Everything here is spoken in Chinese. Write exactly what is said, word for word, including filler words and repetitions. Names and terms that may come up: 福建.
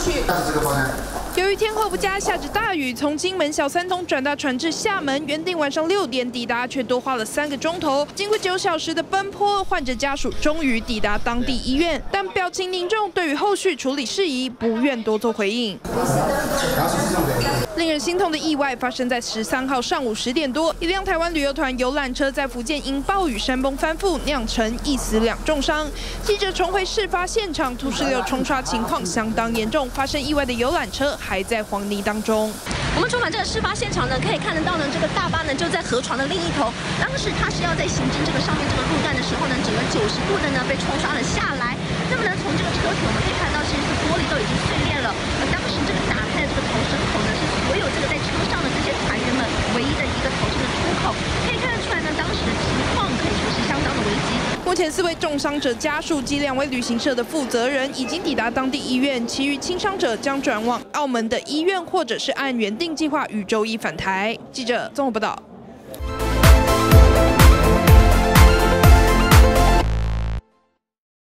去。但是这个方向。由于天候不佳，下着大雨，从金门小三通转到船至厦门，原定晚上六点抵达，却多花了三个钟头。经过九小时的奔波，患者家属终于抵达当地医院，但表情凝重，对于后续处理事宜不愿多做回应。 令人心痛的意外发生在十三号上午十点多，一辆台湾旅游团游览车在福建因暴雨山崩翻覆，酿成一死两重伤。记者重回事发现场，土石流冲刷情况相当严重，发生意外的游览车还在黄泥当中。我们重返这个事发现场呢，可以看得到呢，这个大巴呢就在河床的另一头。当时它是要在行经这个上面这个路段的时候呢，整个九十度的呢被冲刷了下来。那么呢，从这个车体我们可以看到，其实玻璃都已经碎裂了。而当时这个打开的这个逃生口呢，是。 唯有这个在车上的这些团员们唯一的一个逃生的出口，可以看得出来呢，当时的情况可以说是相当的危急。目前四位重伤者家属及两位旅行社的负责人已经抵达当地医院，其余轻伤者将转往澳门的医院，或者是按原定计划于周一返台。记者综合报道。